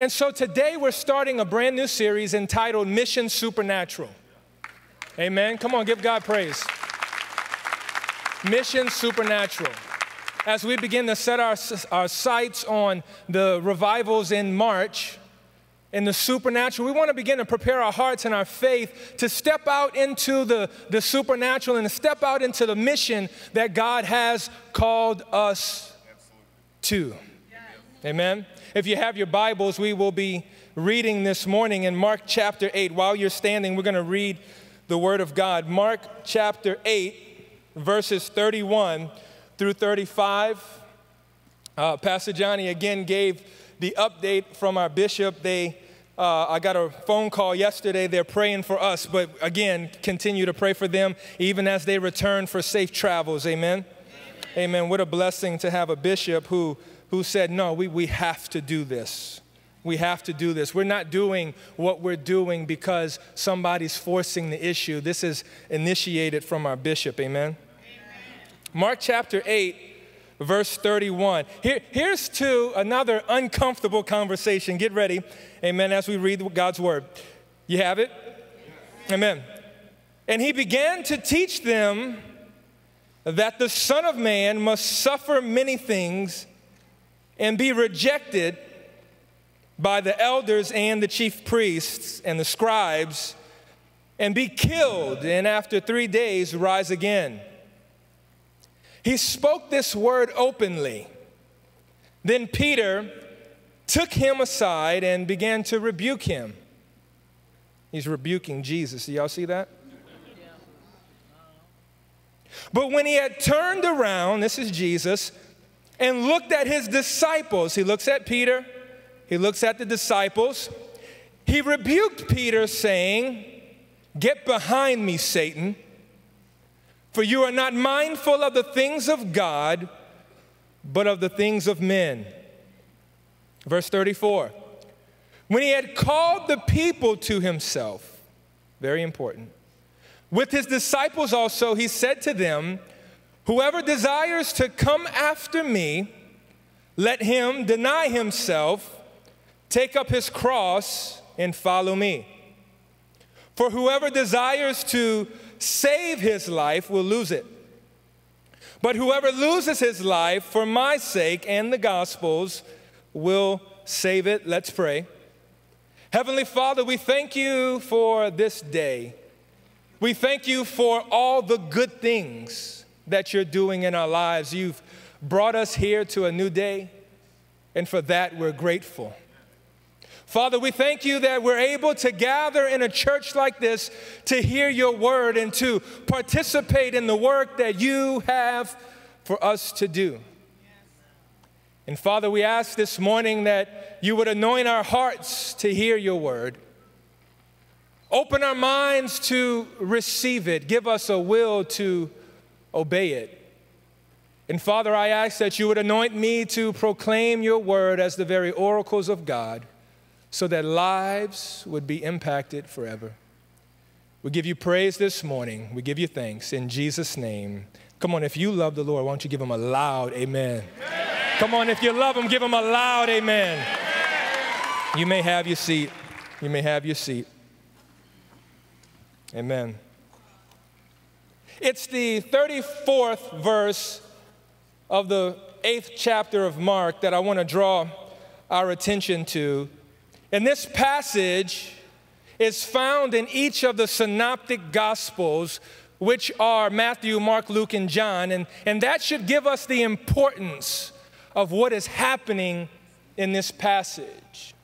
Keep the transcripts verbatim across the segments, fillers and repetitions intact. And so today we're starting a brand new series entitled Mission Supernatural. Amen. Come on, give God praise. Mission Supernatural. As we begin to set our, our sights on the revivals in March, in the supernatural, we want to begin to prepare our hearts and our faith to step out into the, the supernatural and to step out into the mission that God has called us to. Amen. If you have your Bibles, we will be reading this morning in Mark chapter eight. While you're standing, we're going to read the Word of God. Mark chapter eight, verses thirty-one through thirty-five. Uh, Pastor Johnny again gave the update from our bishop. They, uh, I got a phone call yesterday. They're praying for us, but again, continue to pray for them even as they return for safe travels. Amen. Amen. Amen. What a blessing to have a bishop who who said, no, we, we have to do this. We have to do this. We're not doing what we're doing because somebody's forcing the issue. This is initiated from our bishop, amen? Amen. Mark chapter eight, verse thirty-one. Here, here's to another uncomfortable conversation. Get ready, amen, as we read God's word. You have it? Yes. Amen. And he began to teach them that the Son of Man must suffer many things and be rejected by the elders and the chief priests and the scribes, and be killed, and after three days rise again. He spoke this word openly. Then Peter took him aside and began to rebuke him. He's rebuking Jesus. Do y'all see that? But when he had turned around, this is Jesus, and looked at his disciples. He looks at Peter. He looks at the disciples. He rebuked Peter, saying, "Get behind me, Satan, for you are not mindful of the things of God, but of the things of men." Verse thirty-four, when he had called the people to himself, very important, with his disciples also, he said to them, "Whoever desires to come after me, let him deny himself, take up his cross, and follow me. For whoever desires to save his life will lose it. But whoever loses his life for my sake and the gospel's will save it." Let's pray. Heavenly Father, we thank you for this day. We thank you for all the good things that you're doing in our lives. You've brought us here to a new day, and for that we're grateful. Father, we thank you that we're able to gather in a church like this to hear your word and to participate in the work that you have for us to do. And Father, we ask this morning that you would anoint our hearts to hear your word. Open our minds to receive it. Give us a will to obey it. And Father, I ask that you would anoint me to proclaim your word as the very oracles of God, so that lives would be impacted forever. We give you praise this morning. We give you thanks in Jesus' name. Come on, if you love the Lord, why don't you give him a loud amen? Amen. Come on, if you love him, give him a loud amen. Amen. You may have your seat. You may have your seat. Amen. It's the thirty-fourth verse of the eighth chapter of Mark that I want to draw our attention to. And this passage is found in each of the synoptic gospels, which are Matthew, Mark, Luke, and John. And, and that should give us the importance of what is happening in this passage.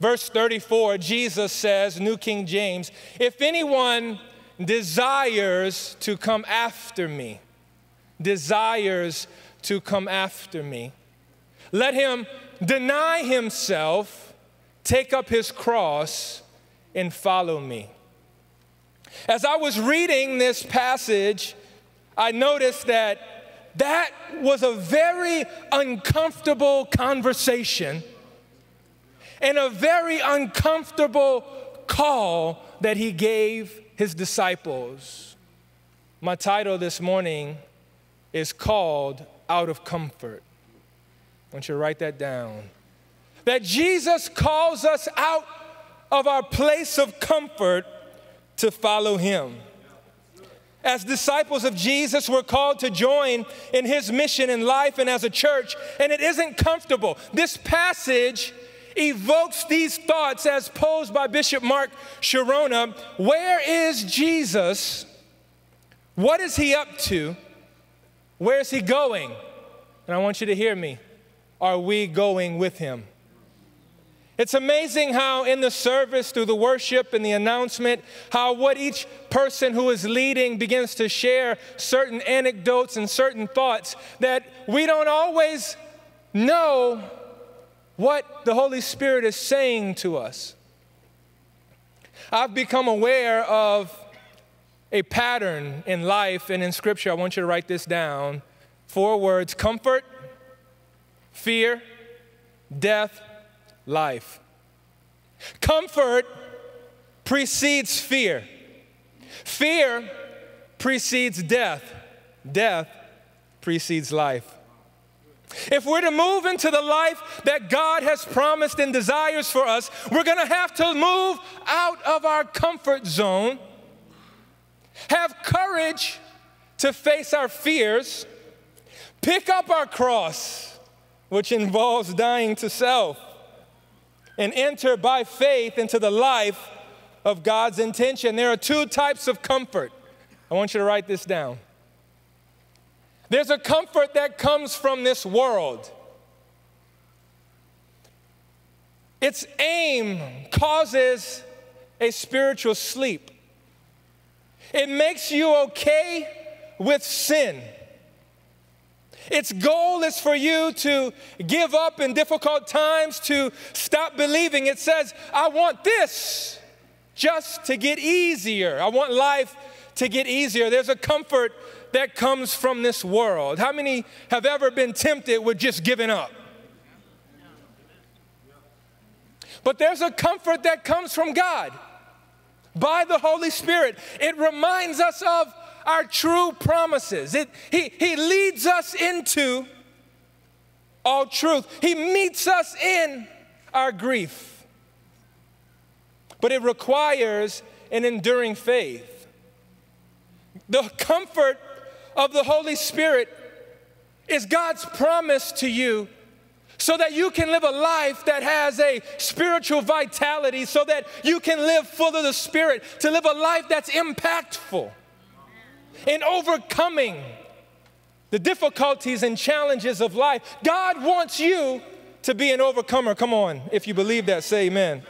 Verse thirty-four, Jesus says, New King James, "If anyone desires to come after me, desires to come after me, let him deny himself, take up his cross, and follow me." As I was reading this passage, I noticed that that was a very uncomfortable conversation and a very uncomfortable call that he gave his disciples. My title this morning is called Out of Comfort. I want you to write that down. that Jesus calls us out of our place of comfort to follow him. As disciples of Jesus, we're called to join in his mission in life and as a church, and it isn't comfortable. This passage evokes these thoughts as posed by Bishop Mark Sharona. Where is Jesus? What is he up to? Where is he going? And I want you to hear me. Are we going with him? It's amazing how in the service, through the worship and the announcement, how what each person who is leading begins to share certain anecdotes and certain thoughts that we don't always know what the Holy Spirit is saying to us. I've become aware of a pattern in life and in Scripture. I want you to write this down. Four words: comfort, fear, death, life. Comfort precedes fear. Fear precedes death. Death precedes life. If we're to move into the life that God has promised and desires for us, we're going to have to move out of our comfort zone, have courage to face our fears, pick up our cross, which involves dying to self, and enter by faith into the life of God's intention. There are two types of comfort. I want you to write this down. There's a comfort that comes from this world. Its aim causes a spiritual sleep. It makes you okay with sin. Its goal is for you to give up in difficult times, to stop believing. It says, I want this just to get easier. I want life to get easier. There's a comfort that comes from this world. How many have ever been tempted with just giving up? But there's a comfort that comes from God by the Holy Spirit. It reminds us of our true promises. It, he, he leads us into all truth. He meets us in our grief. But it requires an enduring faith. The comfort of the Holy Spirit is God's promise to you so that you can live a life that has a spiritual vitality, so that you can live full of the Spirit, to live a life that's impactful in overcoming the difficulties and challenges of life. God wants you to be an overcomer. Come on, if you believe that, say amen.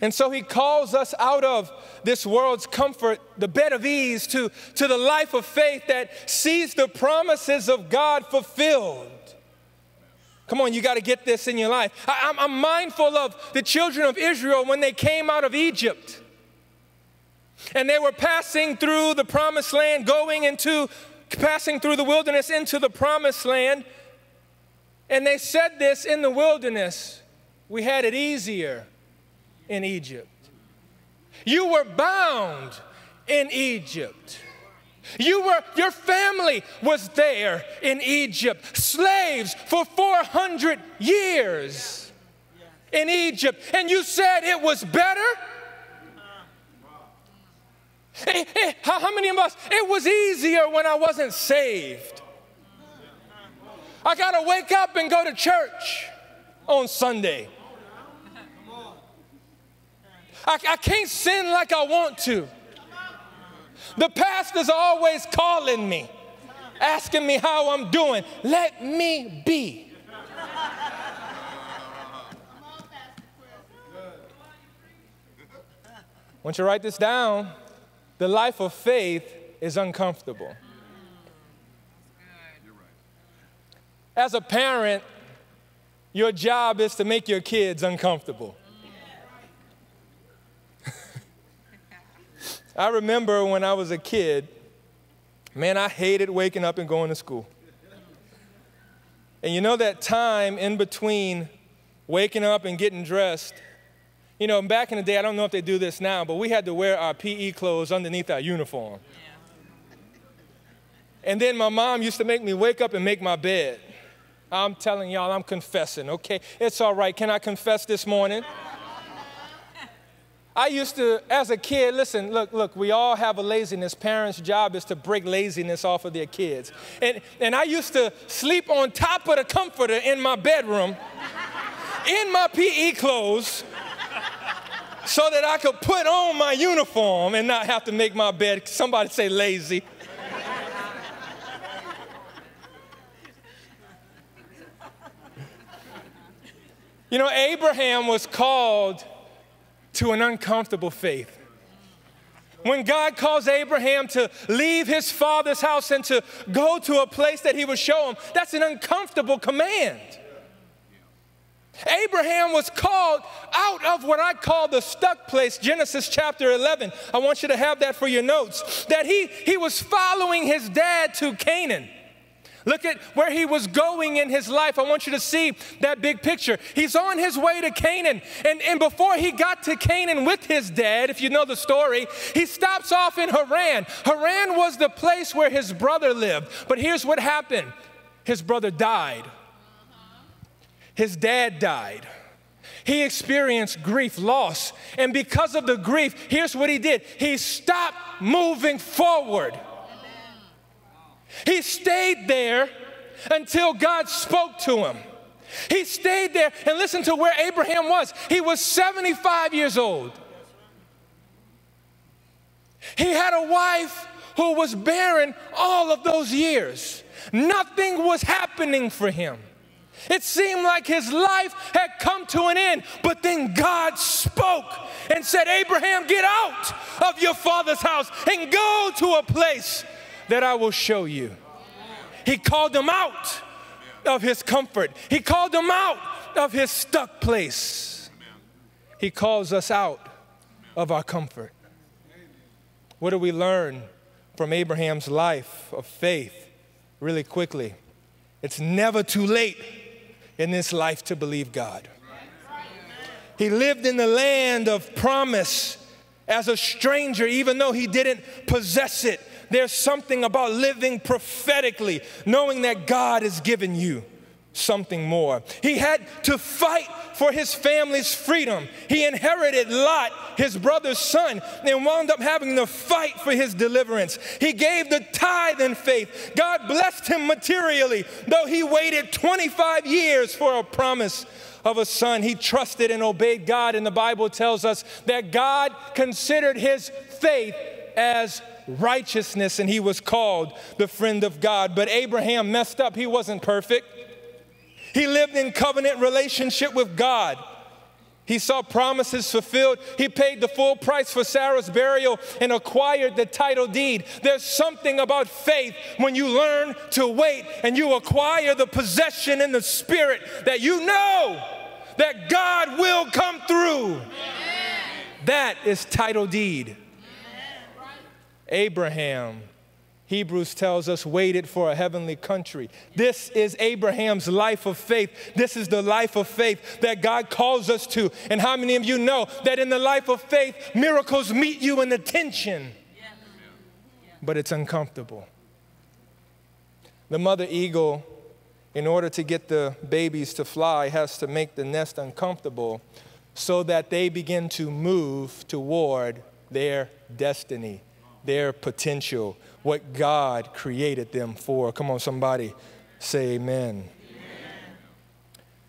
And so he calls us out of this world's comfort, the bed of ease, to, to the life of faith that sees the promises of God fulfilled. Come on, you got to get this in your life. I, I'm, I'm mindful of the children of Israel when they came out of Egypt. And they were passing through the promised land, going into, passing through the wilderness into the promised land. And they said this in the wilderness: we had it easier in Egypt. You were bound in Egypt. You were, your family was there in Egypt, slaves for four hundred years in Egypt. And you said it was better? It, it, how, how many of us, it was easier when I wasn't saved. I got to wake up and go to church on Sunday. I, I can't sin like I want to. The pastor's always calling me, asking me how I'm doing. Let me be. I want you to write this down. The life of faith is uncomfortable. As a parent, your job is to make your kids uncomfortable. I remember when I was a kid, man, I hated waking up and going to school. And you know that time in between waking up and getting dressed, you know, back in the day, I don't know if they do this now, but we had to wear our P E clothes underneath our uniform. Yeah. And then my mom used to make me wake up and make my bed. I'm telling y'all, I'm confessing, okay? It's all right. Can I confess this morning? I used to, as a kid, listen, look, look, we all have a laziness. Parents' job is to break laziness off of their kids. And, and I used to sleep on top of the comforter in my bedroom, in my P E clothes, so that I could put on my uniform and not have to make my bed. Somebody say lazy. You know, Abraham was called to an uncomfortable faith. When God calls Abraham to leave his father's house and to go to a place that he would show him, that's an uncomfortable command. Abraham was called out of what I call the stuck place, Genesis chapter eleven. I want you to have that for your notes, that he, he was following his dad to Canaan. Look at where he was going in his life. I want you to see that big picture. He's on his way to Canaan. And, and before he got to Canaan with his dad, if you know the story, he stops off in Haran. Haran was the place where his brother lived. But here's what happened. His brother died. His dad died. He experienced grief, loss. And because of the grief, here's what he did. He stopped moving forward. He stayed there until God spoke to him. He stayed there, and listen to where Abraham was. He was seventy-five years old. He had a wife who was barren all of those years. Nothing was happening for him. It seemed like his life had come to an end, but then God spoke and said, Abraham, get out of your father's house and go to a place that I will show you. He called him out of his comfort. He called him out of his stuck place. He calls us out of our comfort. What do we learn from Abraham's life of faith? Really quickly, it's never too late in this life to believe God. He lived in the land of promise as a stranger, even though he didn't possess it. There's something about living prophetically, knowing that God has given you something more. He had to fight for his family's freedom. He inherited Lot, his brother's son, and wound up having to fight for his deliverance. He gave the tithe in faith. God blessed him materially, though he waited twenty-five years for a promise of a son. He trusted and obeyed God, and the Bible tells us that God considered his faith as righteousness, and he was called the friend of God. But Abraham messed up. He wasn't perfect. He lived in covenant relationship with God. He saw promises fulfilled. He paid the full price for Sarah's burial and acquired the title deed. There's something about faith when you learn to wait and you acquire the possession in the spirit that you know that God will come through. Amen. That is title deed. Abraham, Hebrews tells us, waited for a heavenly country. This is Abraham's life of faith. This is the life of faith that God calls us to. And how many of you know that in the life of faith, miracles meet you in the tension? Yes. But it's uncomfortable. The mother eagle, in order to get the babies to fly, has to make the nest uncomfortable so that they begin to move toward their destiny, their potential, what God created them for. Come on, somebody say amen. Amen.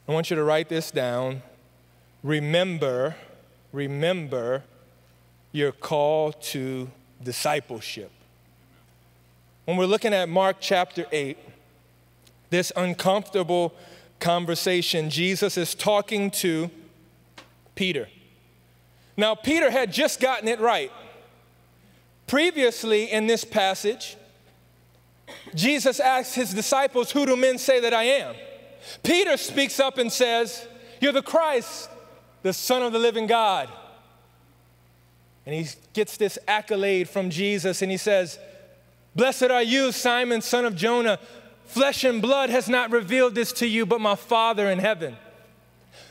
I want you to write this down. Remember, remember your call to discipleship. When we're looking at Mark chapter eight, this uncomfortable conversation, Jesus is talking to Peter. Now, Peter had just gotten it right. Previously in this passage, Jesus asked his disciples, who do men say that I am? Peter speaks up and says, you're the Christ, the Son of the living God. And he gets this accolade from Jesus and he says, blessed are you, Simon, son of Jonah. Flesh and blood has not revealed this to you, but my Father in heaven.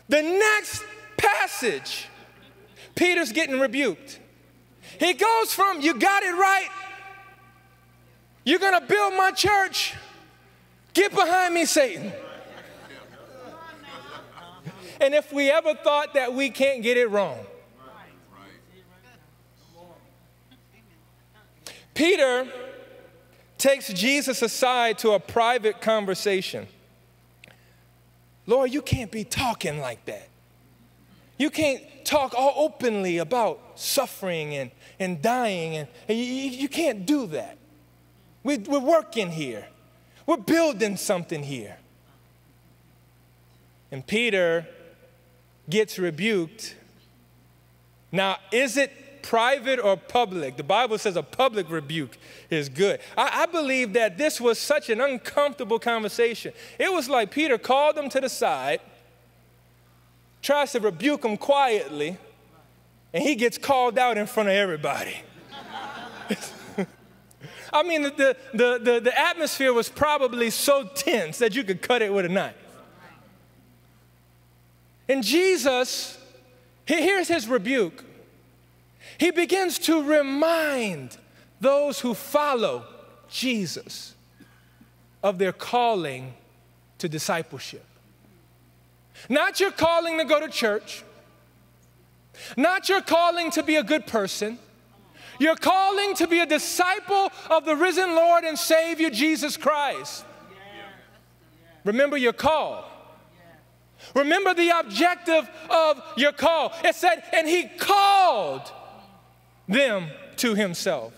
The next passage, Peter's getting rebuked. He goes from, you got it right, you're going to build my church, get behind me, Satan. and if we ever thought that we can't get it wrong. Peter takes Jesus aside to a private conversation. Lord, you can't be talking like that. You can't talk all openly about suffering and, and dying, and, and you, you can't do that. We, we're working here. We're building something here. And Peter gets rebuked. Now, is it private or public? The Bible says a public rebuke is good. I, I believe that this was such an uncomfortable conversation. It was like Peter called him to the side, tries to rebuke him quietly, and he gets called out in front of everybody. I mean, the, the, the, the atmosphere was probably so tense that you could cut it with a knife. And Jesus, he, here's his rebuke. He begins to remind those who follow Jesus of their calling to discipleship. Not your calling to go to church. Not your calling to be a good person. Your calling to be a disciple of the risen Lord and Savior, Jesus Christ. Remember your call. Remember the objective of your call. It said, and he called them to himself.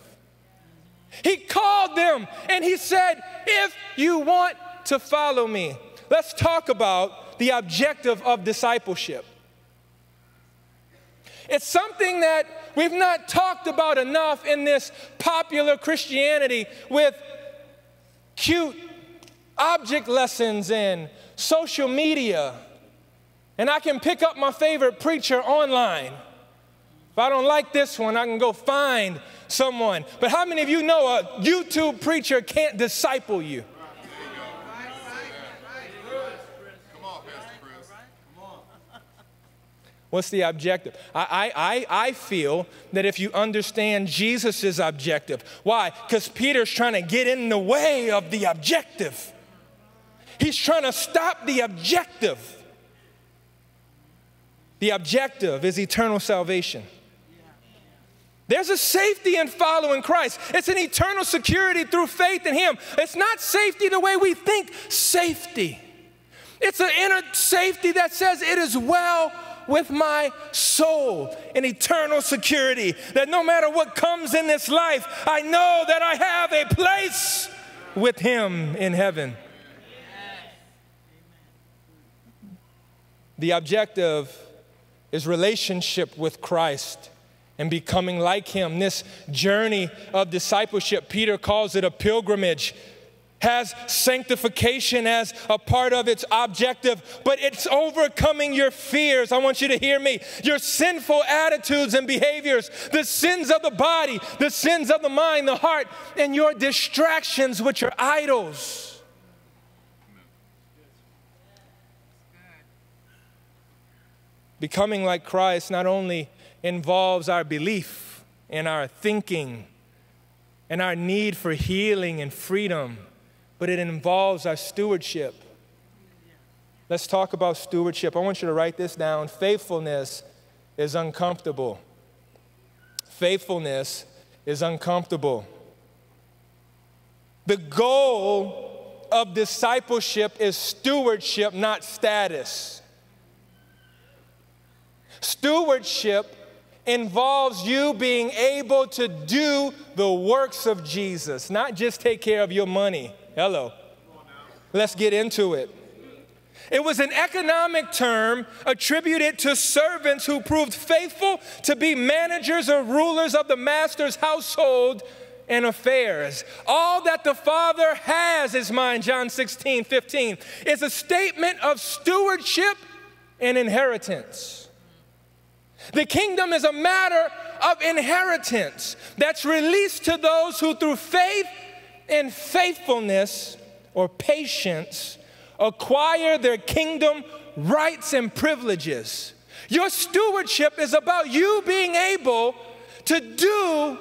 He called them and he said, if you want to follow me. Let's talk about the objective of discipleship. It's something that we've not talked about enough in this popular Christianity with cute object lessons and social media. And I can pick up my favorite preacher online. If I don't like this one, I can go find someone. But how many of you know a YouTube preacher can't disciple you? What's the objective? I, I, I feel that if you understand Jesus' objective, why? Because Peter's trying to get in the way of the objective. He's trying to stop the objective. The objective is eternal salvation. There's a safety in following Christ. It's an eternal security through faith in him. It's not safety the way we think safety. It's an inner safety that says it is well with my soul, an eternal security that no matter what comes in this life, I know that I have a place with him in heaven. The objective is relationship with Christ and becoming like him. This journey of discipleship, Peter calls it a pilgrimage, has sanctification as a part of its objective, but it's overcoming your fears. I want you to hear me. Your sinful attitudes and behaviors, the sins of the body, the sins of the mind, the heart, and your distractions, which are idols. Becoming like Christ not only involves our belief and our thinking and our need for healing and freedom, but it involves our stewardship. Let's talk about stewardship. I want you to write this down. Faithfulness is uncomfortable. Faithfulness is uncomfortable. The goal of discipleship is stewardship, not status. Stewardship involves you being able to do the works of Jesus, not just take care of your money. Hello. Let's get into it. It was an economic term attributed to servants who proved faithful to be managers or rulers of the master's household and affairs. All that the Father has is mine, John sixteen fifteen, is a statement of stewardship and inheritance. The kingdom is a matter of inheritance that's released to those who through faith and faithfulness or patience acquire their kingdom rights and privileges. Your stewardship is about you being able to do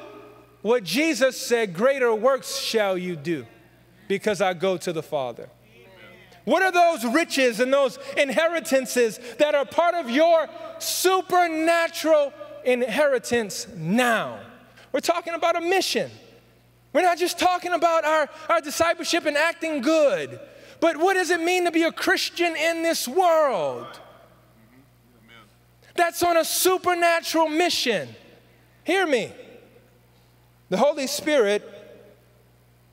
what Jesus said, greater works shall you do because I go to the Father. What are those riches and those inheritances that are part of your supernatural inheritance now? We're talking about a mission. We're not just talking about our, our discipleship and acting good, but what does it mean to be a Christian in this world? That's on a supernatural mission. Hear me. The Holy Spirit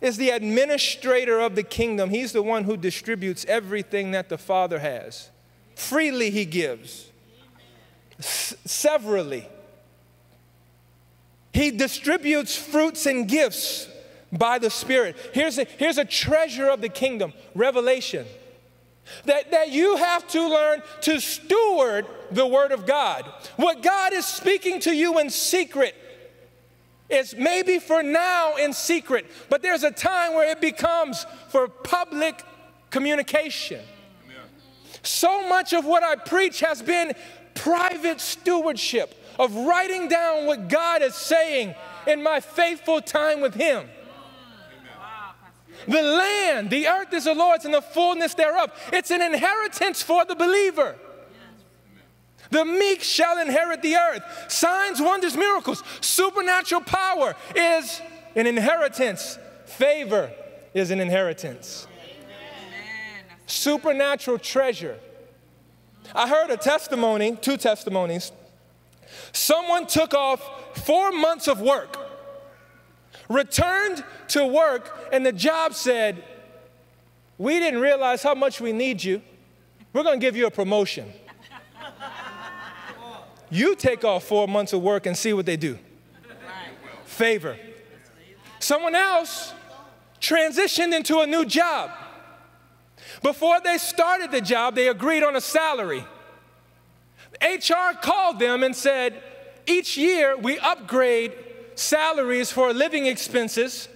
is the administrator of the kingdom. He's the one who distributes everything that the Father has. Freely he gives. S- severally. He distributes fruits and gifts by the Spirit. Here's a, here's a treasure of the kingdom, revelation, that, that you have to learn to steward the Word of God. What God is speaking to you in secret, it's maybe for now in secret, but there's a time where it becomes for public communication. Amen. So much of what I preach has been private stewardship of writing down what God is saying in my faithful time with Him. Amen. The land, the earth is the Lord's and the fullness thereof. It's an inheritance for the believer. The meek shall inherit the earth. Signs, wonders, miracles, supernatural power is an inheritance. Favor is an inheritance. Amen. Supernatural treasure. I heard a testimony, two testimonies. Someone took off four months of work, returned to work, and the job said, "We didn't realize how much we need you. We're going to give you a promotion. You take off four months of work and see what they do." Favor. Someone else transitioned into a new job. Before they started the job, they agreed on a salary. H R called them and said, "Each year we upgrade salaries for living expenses,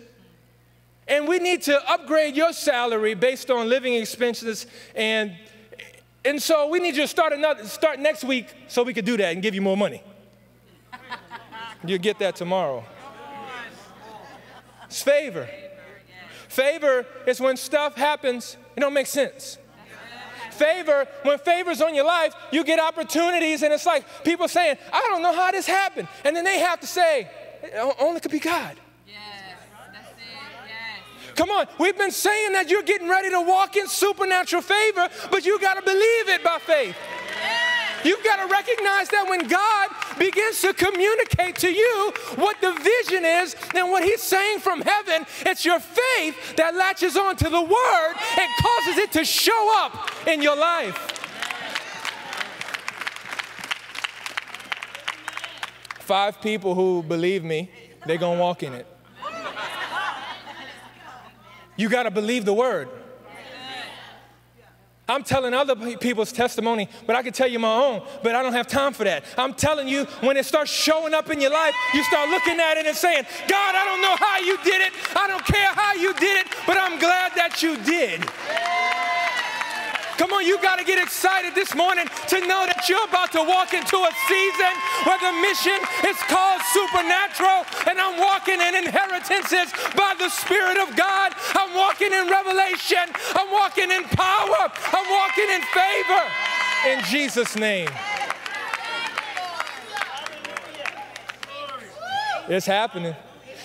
and we need to upgrade your salary based on living expenses and And so we need you to start, another, start next week so we could do that and give you more money. You'll get that tomorrow." It's favor. Favor is when stuff happens, it don't make sense. Favor, when favor's on your life, you get opportunities, and it's like people saying, "I don't know how this happened." And then they have to say, "Only could be God." Come on, we've been saying that you're getting ready to walk in supernatural favor, but you got to believe it by faith. You've got to recognize that when God begins to communicate to you what the vision is and what He's saying from heaven, it's your faith that latches on to the Word and causes it to show up in your life. Five people who believe me, they're going to walk in it. You got to believe the Word. I'm telling other people's testimony, but I can tell you my own, but I don't have time for that. I'm telling you, when it starts showing up in your life, you start looking at it and saying, "God, I don't know how you did it. I don't care how you did it, but I'm glad that you did." Come on, you got to get excited this morning to know that you're about to walk into a season where the mission is called supernatural, and I'm walking in inheritances by the Spirit of God. I'm walking in revelation. I'm walking in power. I'm walking in favor in Jesus' name. It's happening.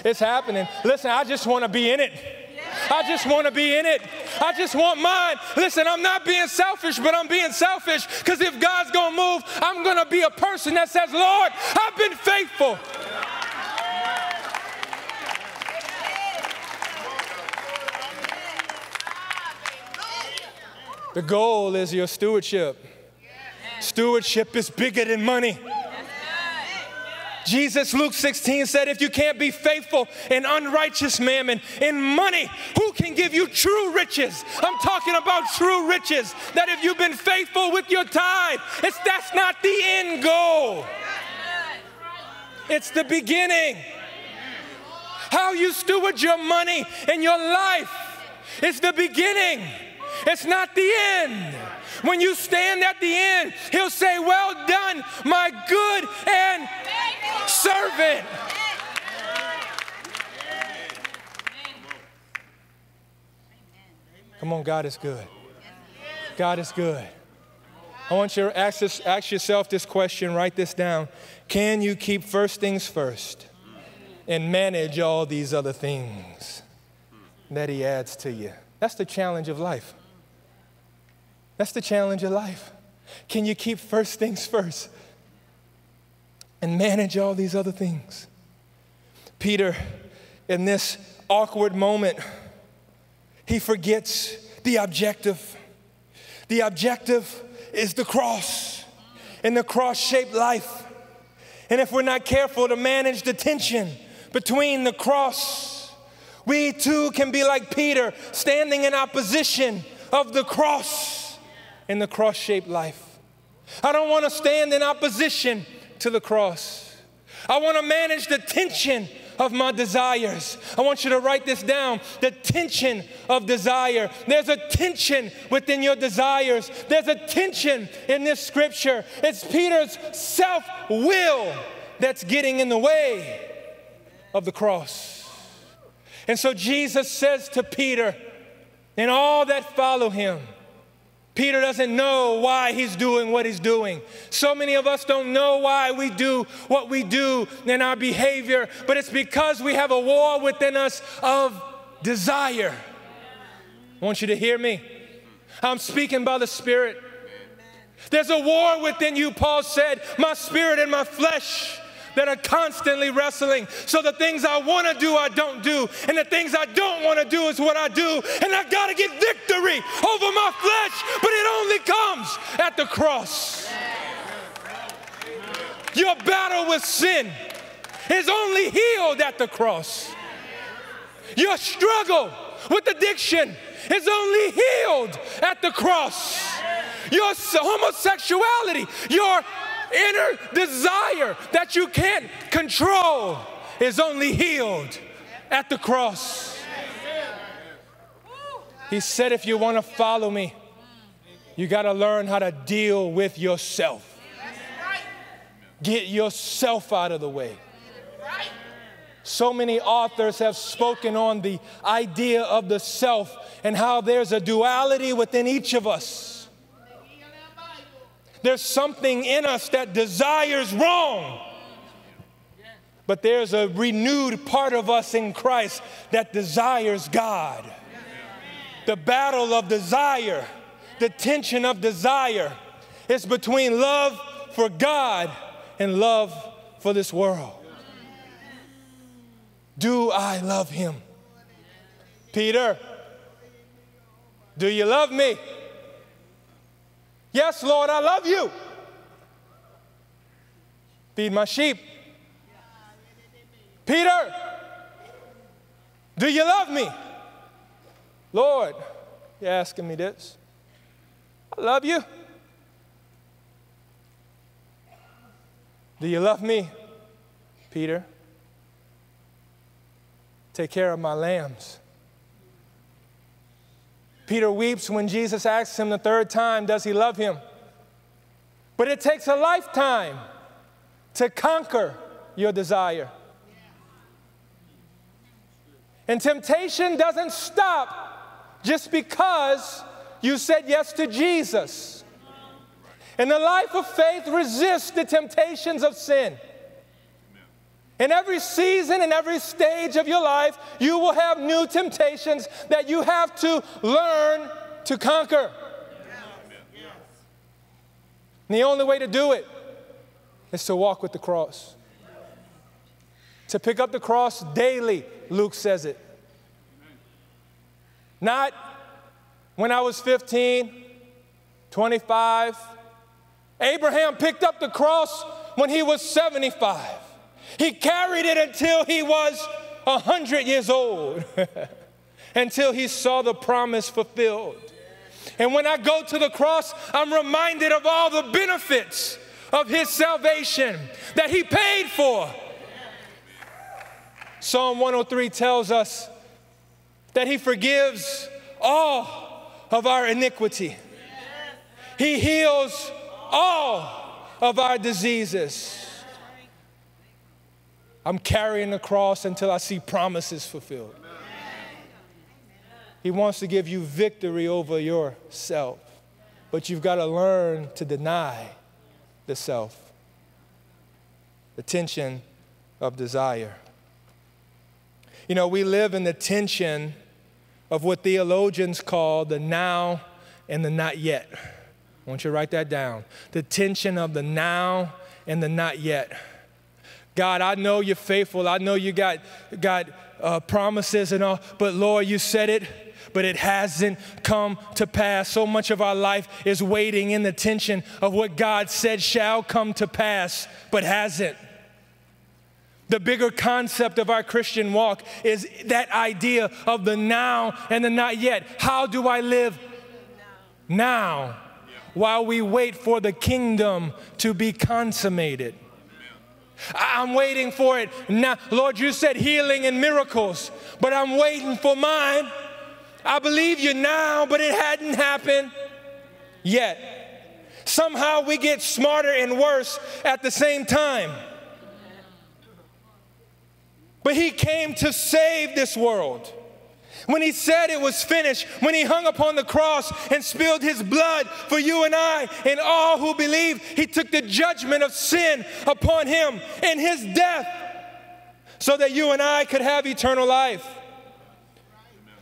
It's happening. Listen, I just want to be in it. I just want to be in it. I just want mine. Listen, I'm not being selfish, but I'm being selfish because if God's going to move, I'm going to be a person that says, "Lord, I've been faithful." The goal is your stewardship. Stewardship is bigger than money. Jesus, Luke sixteen, said, "If you can't be faithful in unrighteous mammon, in money, who can give you true riches?" I'm talking about true riches, that if you've been faithful with your tithe, it's, that's not the end goal. It's the beginning. How you steward your money and your life is the beginning. It's not the end. When you stand at the end, He'll say, "Well done, my good and faithful servant." Come on, God is good. God is good. I want you to ask, this, ask yourself this question. Write this down. Can you keep first things first and manage all these other things that he adds to you? That's the challenge of life. That's the challenge of life. Can you keep first things first and manage all these other things? Peter, in this awkward moment, he forgets the objective. The objective is the cross and the cross-shaped life. And if we're not careful to manage the tension between the cross, we too can be like Peter, standing in opposition of the cross and the cross-shaped life. I don't want to stand in opposition to the cross. I want to manage the tension of my desires. I want you to write this down, the tension of desire. There's a tension within your desires. There's a tension in this scripture. It's Peter's self-will that's getting in the way of the cross. And so Jesus says to Peter and all that follow him, Peter doesn't know why he's doing what he's doing. So many of us don't know why we do what we do in our behavior, but it's because we have a war within us of desire. I want you to hear me. I'm speaking by the Spirit. There's a war within you, Paul said, my spirit and my flesh that are constantly wrestling. So the things I want to do, I don't do. And the things I don't want to do is what I do. And I got to get victory over my flesh, but it only comes at the cross. Your battle with sin is only healed at the cross. Your struggle with addiction is only healed at the cross. Your homosexuality, your inner desire that you can't control is only healed at the cross. He said, if you want to follow me, you got to learn how to deal with yourself. Get yourself out of the way. So many authors have spoken on the idea of the self and how there's a duality within each of us. There's something in us that desires wrong, but there's a renewed part of us in Christ that desires God. The battle of desire, the tension of desire, is between love for God and love for this world. Do I love him? Peter, do you love me? Yes, Lord, I love you. Feed my sheep. Peter, do you love me? Lord, you're asking me this. I love you. Do you love me, Peter? Take care of my lambs. Peter weeps when Jesus asks him the third time, does he love him? But it takes a lifetime to conquer your desire. And temptation doesn't stop just because you said yes to Jesus. And the life of faith resists the temptations of sin. In every season and every stage of your life, you will have new temptations that you have to learn to conquer. Yes. And the only way to do it is to walk with the cross. To pick up the cross daily, Luke says it. Not when I was fifteen, twenty-five. Abraham picked up the cross when he was seventy-five. He carried it until he was a hundred years old, until he saw the promise fulfilled. And when I go to the cross, I'm reminded of all the benefits of his salvation that he paid for. Psalm one oh three tells us that he forgives all of our iniquity. He heals all of our diseases. I'm carrying the cross until I see promises fulfilled. Amen. He wants to give you victory over yourself. But you've got to learn to deny the self, the tension of desire. You know, we live in the tension of what theologians call the now and the not yet. I want you to write that down. The tension of the now and the not yet. God, I know you're faithful. I know you got, got uh, promises and all, but Lord, you said it, but it hasn't come to pass. So much of our life is waiting in the tension of what God said shall come to pass, but hasn't. The bigger concept of our Christian walk is that idea of the now and the not yet. How do I live now, now yeah. while we wait for the kingdom to be consummated? I'm waiting for it now. Lord, you said healing and miracles, but I'm waiting for mine. I believe you now, but it hadn't happened yet. Somehow we get smarter and worse at the same time. But he came to save this world. When he said it was finished, when he hung upon the cross and spilled his blood for you and I and all who believe, he took the judgment of sin upon him in his death so that you and I could have eternal life.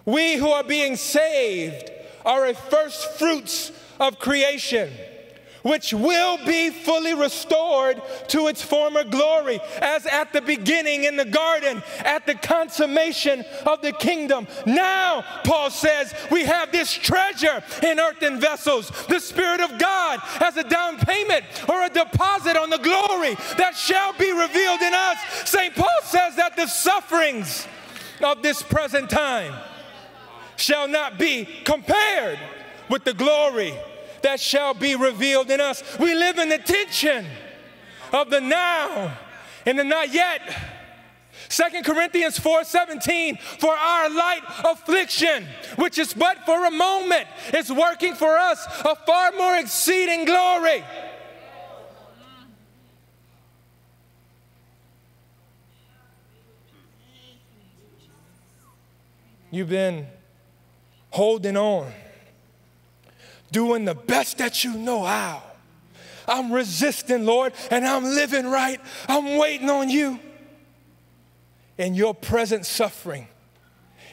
We who are being saved are a first fruits of creation, which will be fully restored to its former glory, as at the beginning in the garden, at the consummation of the kingdom. Now, Paul says, we have this treasure in earthen vessels, the Spirit of God as a down payment or a deposit on the glory that shall be revealed in us. Saint Paul says that the sufferings of this present time shall not be compared with the glory that shall be revealed in us. We live in the tension of the now and the not yet. Second Corinthians four seventeen, for our light affliction, which is but for a moment, is working for us a far more exceeding glory. You've been holding on, doing the best that you know how. I'm resisting, Lord, and I'm living right. I'm waiting on you. And your present suffering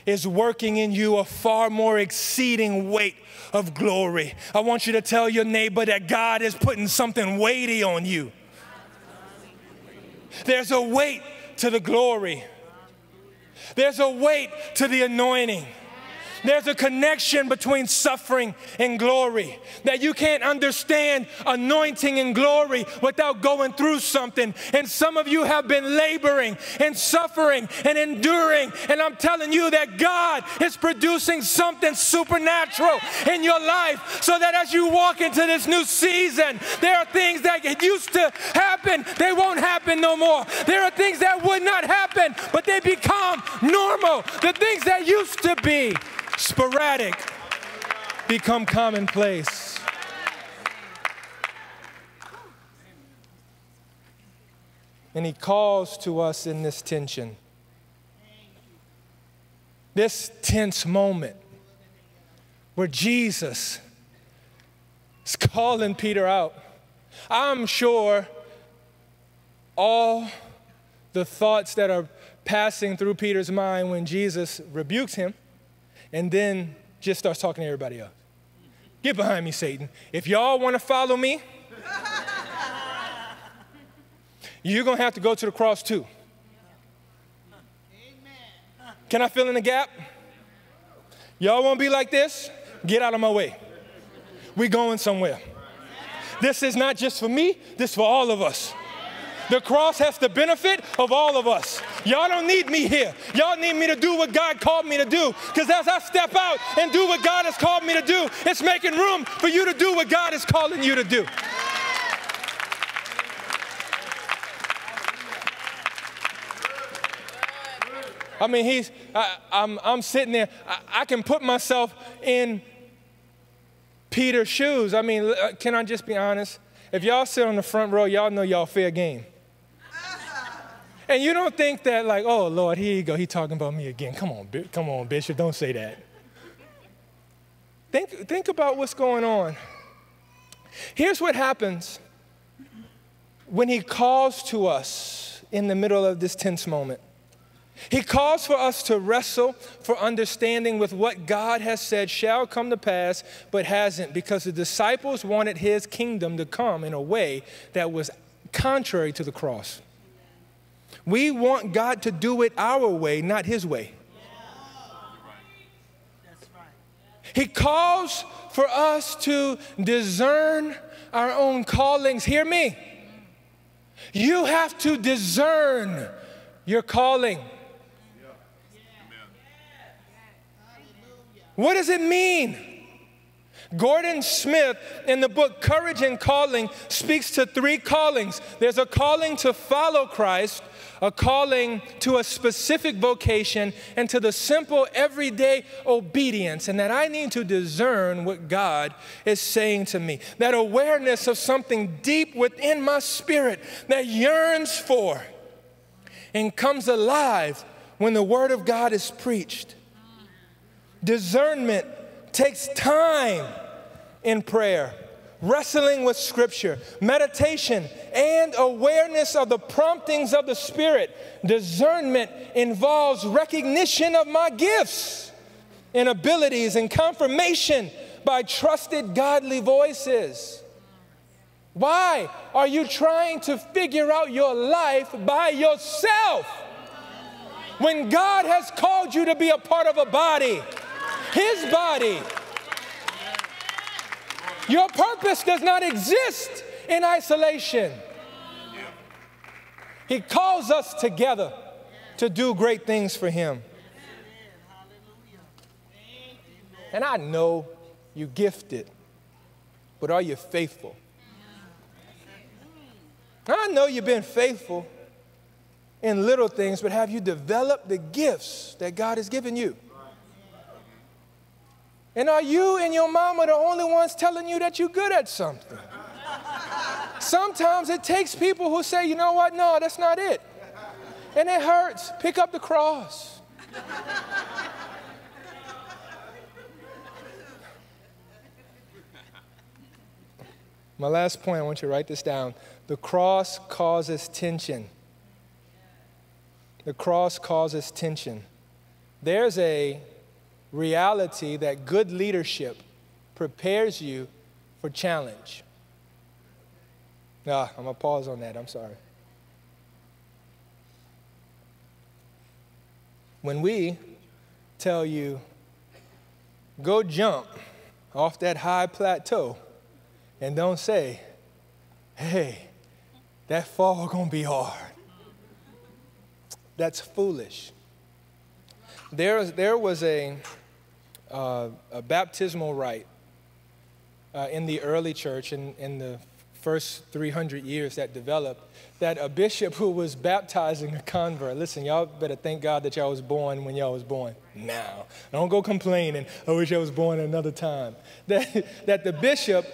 is working in you a far more exceeding weight of glory. I want you to tell your neighbor that God is putting something weighty on you. There's a weight to the glory. There's a weight to the anointing. There's a connection between suffering and glory, that you can't understand anointing and glory without going through something. And some of you have been laboring and suffering and enduring. And I'm telling you that God is producing something supernatural in your life, so that as you walk into this new season, there are things that used to happen, they won't happen no more. There are things that would not happen, but they become normal. The things that used to be sporadic become commonplace. And he calls to us in this tension, this tense moment where Jesus is calling Peter out. I'm sure all the thoughts that are passing through Peter's mind when Jesus rebukes him and then just starts talking to everybody else. Get behind me, Satan. If y'all want to follow me, you're going to have to go to the cross too. Can I fill in the gap? Y'all won't be like this? Get out of my way. We're going somewhere. This is not just for me. This is for all of us. The cross has the benefit of all of us. Y'all don't need me here. Y'all need me to do what God called me to do. Because as I step out and do what God has called me to do, it's making room for you to do what God is calling you to do. I mean, he's, I, I'm, I'm sitting there. I, I can put myself in Peter's shoes. I mean, can I just be honest? If y'all sit on the front row, y'all know y'all fair game. And you don't think that, like, oh, Lord, here you go. He talking about me again. Come on, come on, Bishop, don't say that. Think, think about what's going on Here's what happens when he calls to us in the middle of this tense moment. He calls for us to wrestle for understanding with what God has said shall come to pass, but hasn't, because the disciples wanted his kingdom to come in a way that was contrary to the cross. We want God to do it our way, not his way. He calls for us to discern our own callings. Hear me. You have to discern your calling. What does it mean? Gordon Smith, in the book Courage and Calling, speaks to three callings. There's a calling to follow Christ, a calling to a specific vocation, and to the simple everyday obedience, and that I need to discern what God is saying to me. That awareness of something deep within my spirit that yearns for and comes alive when the Word of God is preached. Discernment takes time in prayer, wrestling with Scripture, meditation, and awareness of the promptings of the Spirit. Discernment involves recognition of my gifts and abilities and confirmation by trusted godly voices. Why are you trying to figure out your life by yourself when God has called you to be a part of a body? His body. Your purpose does not exist in isolation. He calls us together to do great things for him. And I know you're gifted, but are you faithful? I know you've been faithful in little things, but have you developed the gifts that God has given you? And are you and your mama the only ones telling you that you're good at something? Sometimes it takes people who say, you know what, no, that's not it. And it hurts. Pick up the cross. My last point, I want you to write this down. The cross causes tension. The cross causes tension. There's a reality that good leadership prepares you for challenge. Ah, I'm going to pause on that. I'm sorry. When we tell you, go jump off that high plateau and don't say, hey, that fall going to be hard. That's foolish. There, there was a, uh, a baptismal rite uh, in the early church in, in the first three hundred years that developed, that a bishop who was baptizing a convert, listen, y'all better thank God that y'all was born when y'all was born now. Don't go complaining, I wish I was born another time. That, that the bishop,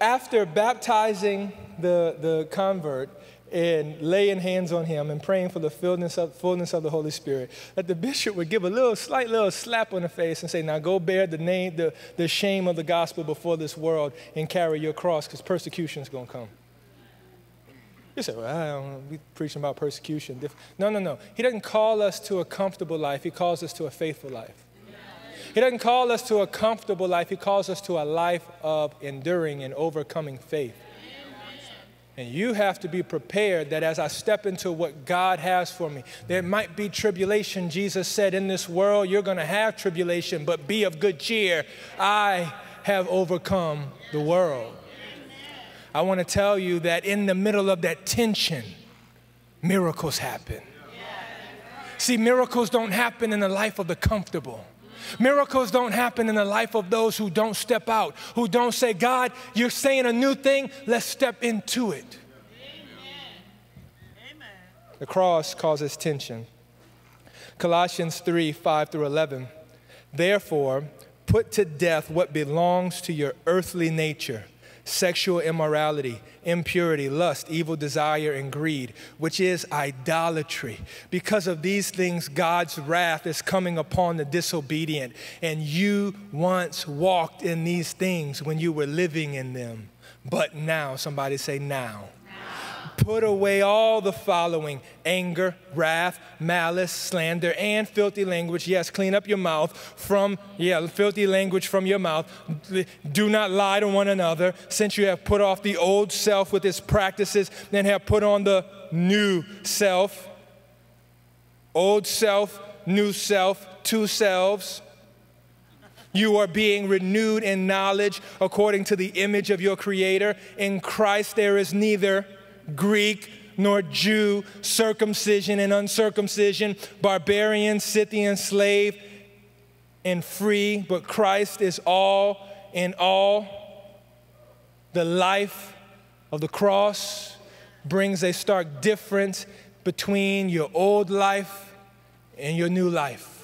after baptizing the, the convert, and laying hands on him and praying for the fullness of, fullness of the Holy Spirit, that the bishop would give a little, slight little slap on the face and say, now go bear the, name, the, the shame of the gospel before this world and carry your cross, because persecution is going to come. You say, well, I don't know, we're preaching about persecution. No, no, no. He doesn't call us to a comfortable life. He calls us to a faithful life. He doesn't call us to a comfortable life. He calls us to a life of enduring and overcoming faith. And you have to be prepared that as I step into what God has for me, there might be tribulation. Jesus said, in this world, you're going to have tribulation, but be of good cheer. I have overcome the world. I want to tell you that in the middle of that tension, miracles happen. See, miracles don't happen in the life of the comfortable. Miracles don't happen in the life of those who don't step out, who don't say, God, you're saying a new thing. Let's step into it. Amen. The cross causes tension. Colossians three, five through eleven. Therefore, put to death what belongs to your earthly nature, sexual immorality, impurity, lust, evil desire, and greed, which is idolatry. Because of these things, God's wrath is coming upon the disobedient. And you once walked in these things when you were living in them. but now. Somebody say now. now. Put away all the following: anger, wrath, malice, slander, and filthy language. Yes, clean up your mouth from, yeah, filthy language from your mouth. Do not lie to one another, since you have put off the old self with its practices and have put on the new self. Old self, new self, two selves. You are being renewed in knowledge according to the image of your Creator. In Christ there is neither Greek nor Jew, circumcision and uncircumcision, barbarian, Scythian, slave, and free, but Christ is all in all. The life of the cross brings a stark difference between your old life and your new life.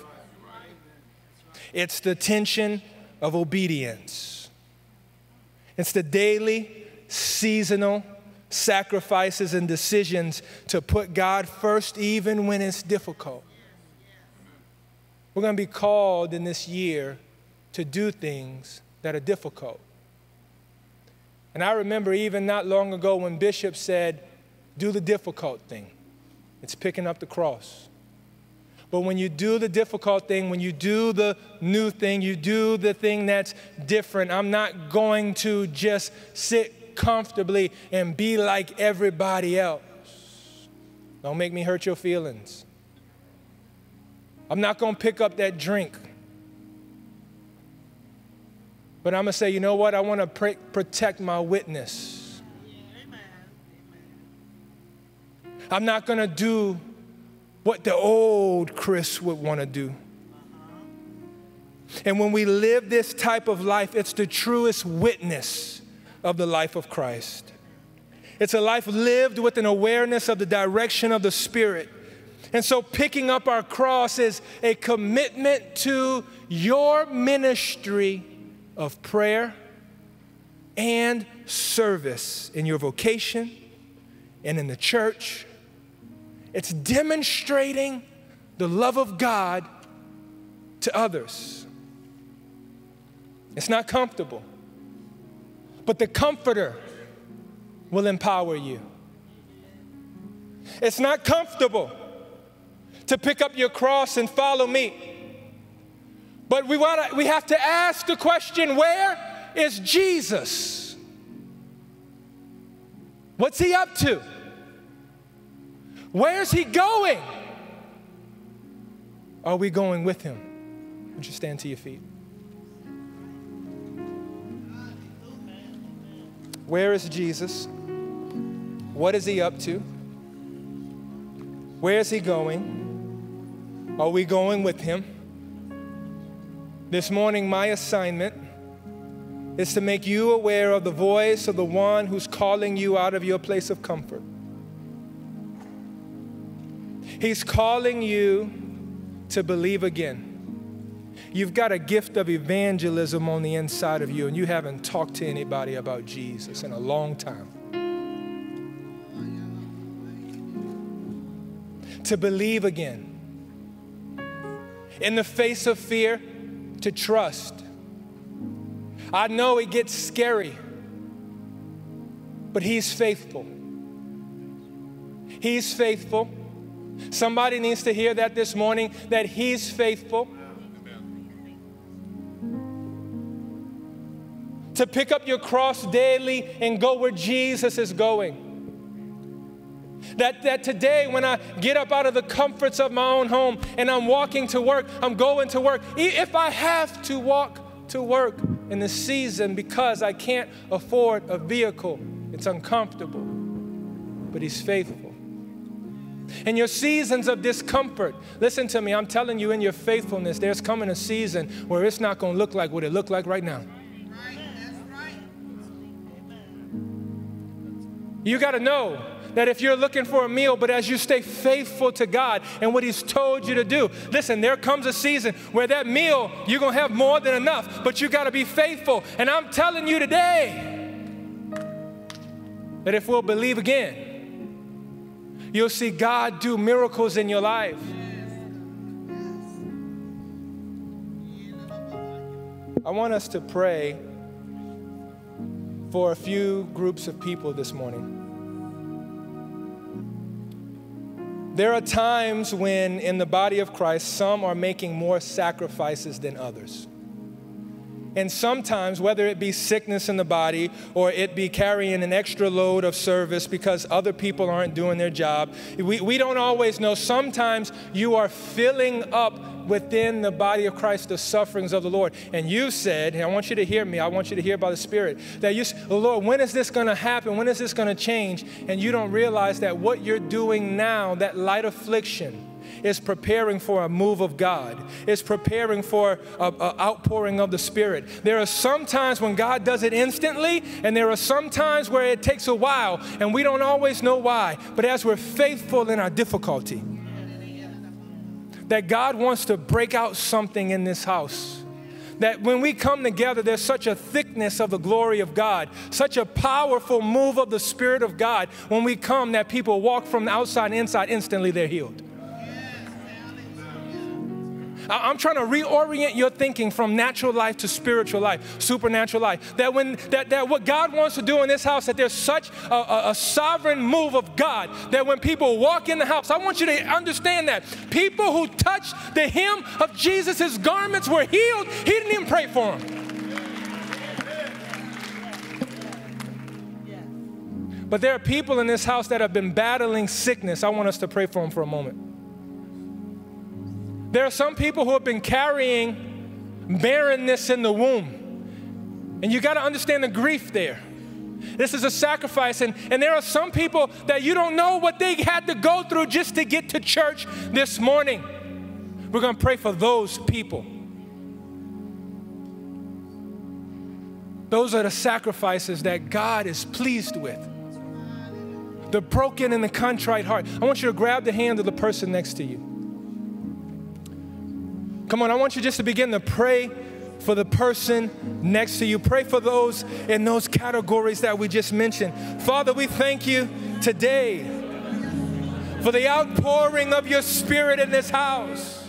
It's the tension of obedience. It's the daily, seasonal sacrifices and decisions to put God first, even when it's difficult. We're going to be called in this year to do things that are difficult. And I remember even not long ago when Bishop said, do the difficult thing. It's picking up the cross. But when you do the difficult thing, when you do the new thing, you do the thing that's different. I'm not going to just sit comfortably and be like everybody else. Don't make me hurt your feelings. I'm not going to pick up that drink. But I'm going to say, you know what? I want to pr- protect my witness. I'm not going to do what the old Chris would want to do. And when we live this type of life, it's the truest witness of the life of Christ. It's a life lived with an awareness of the direction of the Spirit. And so picking up our cross is a commitment to your ministry of prayer and service in your vocation and in the church. It's demonstrating the love of God to others. It's not comfortable, but the Comforter will empower you. It's not comfortable to pick up your cross and follow me, but we want to, we have to ask the question, where is Jesus? What's he up to? Where's he going? Are we going with him? Would you stand to your feet? Where is Jesus? What is he up to? Where is he going? Are we going with him? This morning, my assignment is to make you aware of the voice of the one who's calling you out of your place of comfort. He's calling you to believe again. You've got a gift of evangelism on the inside of you, and you haven't talked to anybody about Jesus in a long time. To believe again. In the face of fear, to trust. I know it gets scary, but he's faithful. He's faithful. Somebody needs to hear that this morning, that he's faithful. Amen. To pick up your cross daily and go where Jesus is going. That, that today when I get up out of the comforts of my own home and I'm walking to work, I'm going to work. If I have to walk to work in the season because I can't afford a vehicle, it's uncomfortable, but he's faithful. In your seasons of discomfort, listen to me, I'm telling you, in your faithfulness, there's coming a season where it's not going to look like what it looked like right now. Right, that's right. You got to know that if you're looking for a meal, but as you stay faithful to God and what he's told you to do, listen, there comes a season where that meal, you're going to have more than enough, but you got to be faithful. And I'm telling you today that if we'll believe again, you'll see God do miracles in your life. I want us to pray for a few groups of people this morning. There are times when in the body of Christ, some are making more sacrifices than others. And sometimes, whether it be sickness in the body or it be carrying an extra load of service because other people aren't doing their job, we, we don't always know. Sometimes you are filling up within the body of Christ the sufferings of the Lord. And you said, and I want you to hear me, I want you to hear by the Spirit, that you say, oh Lord, when is this going to happen? When is this going to change? And you don't realize that what you're doing now, that light affliction, is preparing for a move of God. It's preparing for an outpouring of the Spirit. There are some times when God does it instantly, and there are some times where it takes a while, and we don't always know why. But as we're faithful in our difficulty, that God wants to break out something in this house. That when we come together, there's such a thickness of the glory of God, such a powerful move of the Spirit of God. When we come, that people walk from the outside and inside, instantly they're healed. I'm trying to reorient your thinking from natural life to spiritual life, supernatural life. That when that, that what God wants to do in this house, that there's such a, a, a sovereign move of God that when people walk in the house, I want you to understand that people who touched the hem of Jesus' garments were healed. He didn't even pray for them. But there are people in this house that have been battling sickness. I want us to pray for them for a moment. There are some people who have been carrying barrenness in the womb. And you got to understand the grief there. This is a sacrifice. And, and there are some people that you don't know what they had to go through just to get to church this morning. We're going to pray for those people. Those are the sacrifices that God is pleased with. The broken and the contrite heart. I want you to grab the hand of the person next to you. Come on, I want you just to begin to pray for the person next to you. Pray for those in those categories that we just mentioned. Father, we thank you today for the outpouring of your Spirit in this house.